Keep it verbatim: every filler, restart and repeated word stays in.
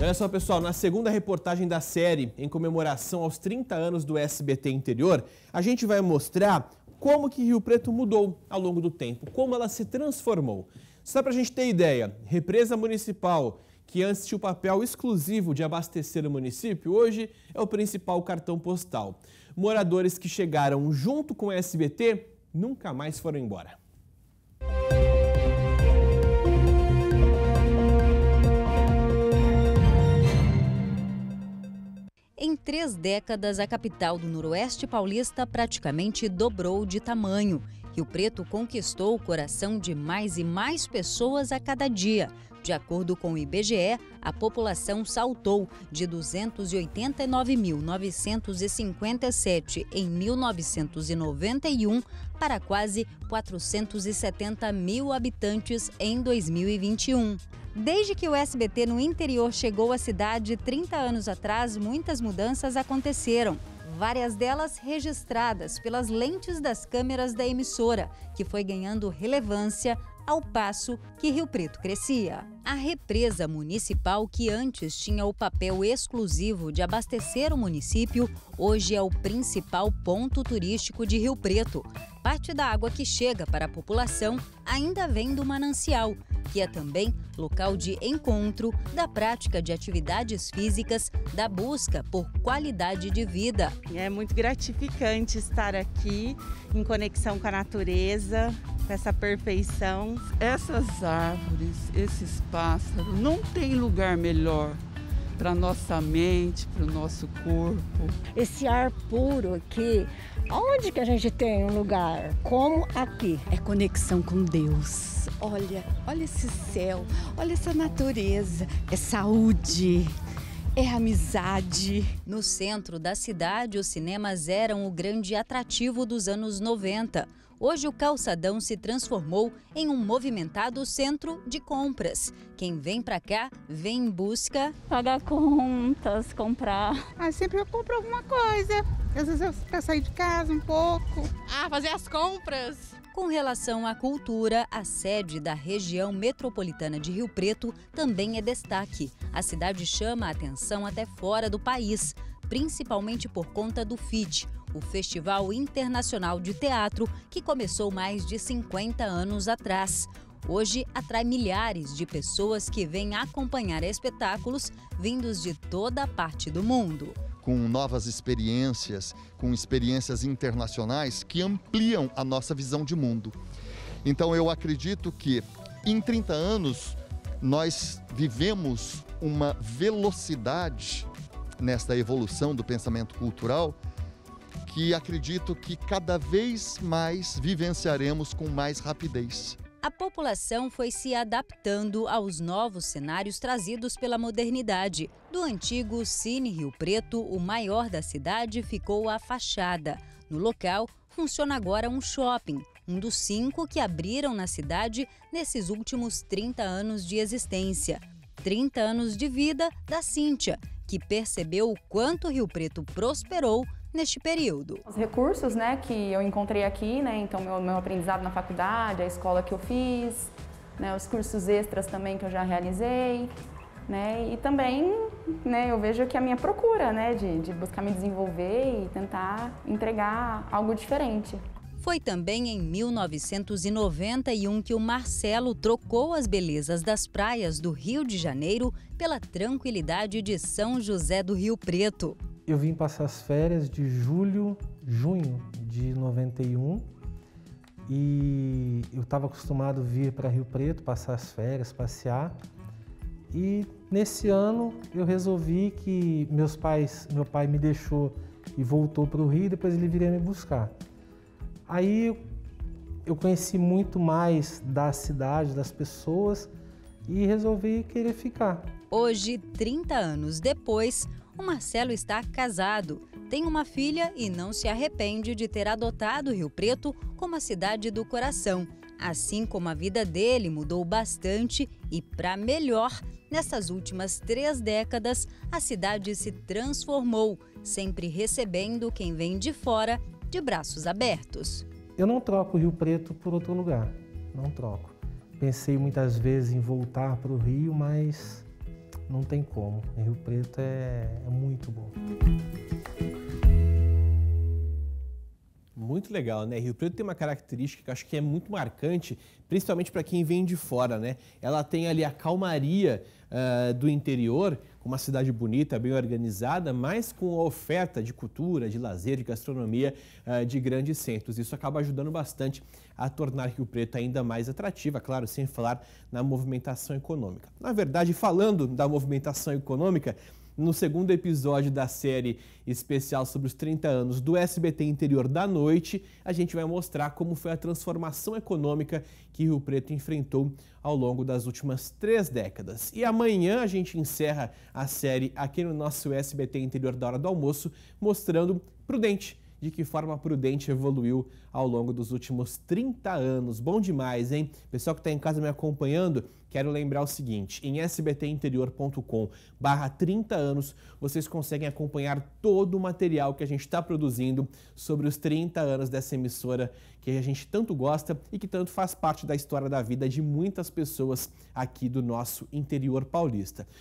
E olha só, pessoal, na segunda reportagem da série, em comemoração aos trinta anos do S B T Interior, a gente vai mostrar como que Rio Preto mudou ao longo do tempo, como ela se transformou. Só para a gente ter ideia, represa municipal, que antes tinha o papel exclusivo de abastecer o município, hoje é o principal cartão postal. Moradores que chegaram junto com o S B T nunca mais foram embora. Em três décadas, a capital do Noroeste paulista praticamente dobrou de tamanho. Rio Preto conquistou o coração de mais e mais pessoas a cada dia. De acordo com o I B G E, a população saltou de duzentos e oitenta e nove mil, novecentos e cinquenta e sete em mil novecentos e noventa e um para quase quatrocentos e setenta mil habitantes em dois mil e vinte e um. Desde que o S B T no interior chegou à cidade trinta anos atrás, muitas mudanças aconteceram. Várias delas registradas pelas lentes das câmeras da emissora, que foi ganhando relevância ao passo que Rio Preto crescia. A represa municipal, que antes tinha o papel exclusivo de abastecer o município, hoje é o principal ponto turístico de Rio Preto. Parte da água que chega para a população ainda vem do manancial, que é também local de encontro, da prática de atividades físicas, da busca por qualidade de vida. É muito gratificante estar aqui em conexão com a natureza, com essa perfeição. Essas árvores, esses pássaros, não tem lugar melhor para nossa mente, para o nosso corpo. Esse ar puro aqui, onde que a gente tem um lugar como aqui? É conexão com Deus. Olha, olha esse céu, olha essa natureza, é saúde, é amizade. No centro da cidade, os cinemas eram o grande atrativo dos anos noventa. Hoje o calçadão se transformou em um movimentado centro de compras. Quem vem pra cá, vem em busca... pagar contas, comprar... Ah, sempre eu compro alguma coisa. Às vezes eu pra sair de casa um pouco. Ah, fazer as compras. Com relação à cultura, a sede da região metropolitana de Rio Preto também é destaque. A cidade chama a atenção até fora do país, principalmente por conta do F I T, o Festival Internacional de Teatro, que começou mais de cinquenta anos atrás. Hoje, atrai milhares de pessoas que vêm acompanhar espetáculos vindos de toda a parte do mundo. Com novas experiências, com experiências internacionais que ampliam a nossa visão de mundo. Então, eu acredito que em trinta anos nós vivemos uma velocidade nesta evolução do pensamento cultural que acredito que cada vez mais vivenciaremos com mais rapidez. A população foi se adaptando aos novos cenários trazidos pela modernidade. Do antigo Cine Rio Preto, o maior da cidade, ficou a fachada. No local, funciona agora um shopping, um dos cinco que abriram na cidade nesses últimos trinta anos de existência. trinta anos de vida da Cíntia, que percebeu o quanto Rio Preto prosperou neste período. Os recursos, né, que eu encontrei aqui, né, então meu, meu aprendizado na faculdade, a escola que eu fiz, né, os cursos extras também que eu já realizei, né, e também, né, eu vejo que a minha procura, né, de, de buscar me desenvolver e tentar entregar algo diferente. Foi também em mil novecentos e noventa e um que o Marcelo trocou as belezas das praias do Rio de Janeiro pela tranquilidade de São José do Rio Preto. Eu vim passar as férias de julho, junho de noventa e um e eu estava acostumado a vir para Rio Preto, passar as férias, passear. E nesse ano eu resolvi que meus pais, meu pai me deixou e voltou para o Rio, depois ele viria me buscar. Aí eu conheci muito mais da cidade, das pessoas e resolvi querer ficar. Hoje, trinta anos depois, o Marcelo está casado, tem uma filha e não se arrepende de ter adotado Rio Preto como a cidade do coração. Assim como a vida dele mudou bastante e para melhor, nessas últimas três décadas a cidade se transformou, sempre recebendo quem vem de fora de braços abertos. Eu não troco Rio Preto por outro lugar, não troco. Pensei muitas vezes em voltar para o Rio, mas não tem como. Rio Preto é, é muito bom. Muito legal, né? Rio Preto tem uma característica que acho que é muito marcante, principalmente para quem vem de fora, né? Ela tem ali a calmaria uh, do interior, uma cidade bonita, bem organizada, mas com a oferta de cultura, de lazer, de gastronomia uh, de grandes centros. Isso acaba ajudando bastante a tornar Rio Preto ainda mais atrativa, claro, sem falar na movimentação econômica. Na verdade, falando da movimentação econômica, no segundo episódio da série especial sobre os trinta anos do S B T Interior da Noite, a gente vai mostrar como foi a transformação econômica que Rio Preto enfrentou ao longo das últimas três décadas. E amanhã a gente encerra a série aqui no nosso S B T Interior da Hora do Almoço, mostrando Prudente, de que forma Prudente evoluiu ao longo dos últimos trinta anos. Bom demais, hein? Pessoal que está em casa me acompanhando, quero lembrar o seguinte, em s b t interior ponto com barra trinta anos, vocês conseguem acompanhar todo o material que a gente está produzindo sobre os trinta anos dessa emissora que a gente tanto gosta e que tanto faz parte da história da vida de muitas pessoas aqui do nosso interior paulista.